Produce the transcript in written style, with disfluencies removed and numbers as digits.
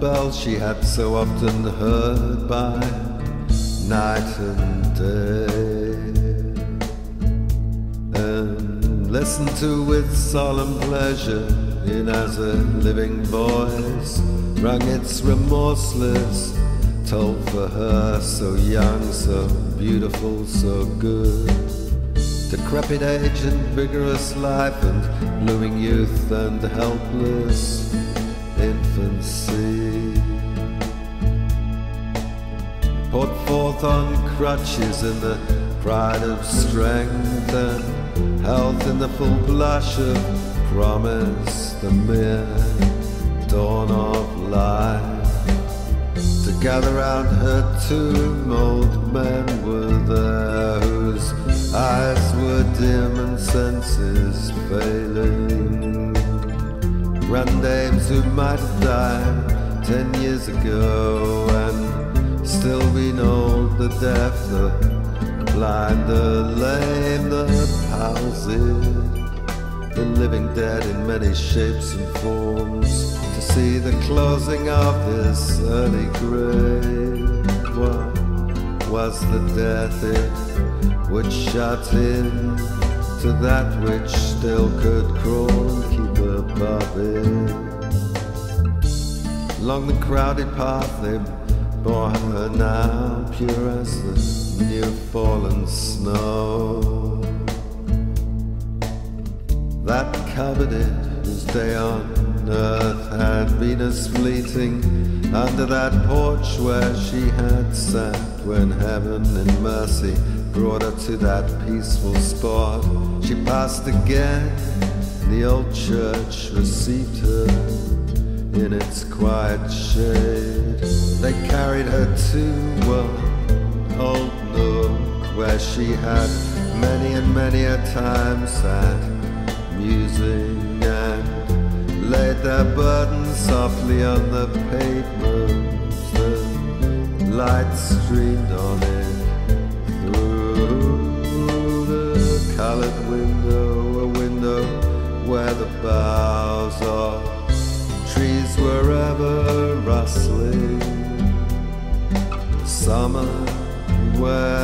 bell she had so often heard by night and day, and listened to with solemn pleasure in as a living voice rang its remorseless toll for her, so young, so beautiful, so good. Decrepit age and vigorous life and blooming youth and helpless infancy, put forth on crutches in the pride of strength and health, in the full blush of promise, the mere dawn of life. To gather round her tomb old men were there whose eyes were dim and senses failing, grandames who might have died 10 years ago and still be known, the deaf, the blind, the lame, the palsied, the living dead in many shapes and forms, to see the closing of this early grave. What was the death it which shut in to that which still could crawl and keep above it? Along the crowded path they bore her now, pure as the new fallen snow that covered it, whose day on earth had been as fleeting under that porch where she had sat when heaven in mercy brought her to that peaceful spot. She passed again, the old church received her in its quiet shade. They carried her to an old nook where she had many and many a time sat musing, and laid their burden softly on the pavement. The light streamed on it colored window, a window where the boughs of trees were ever rustling, summer where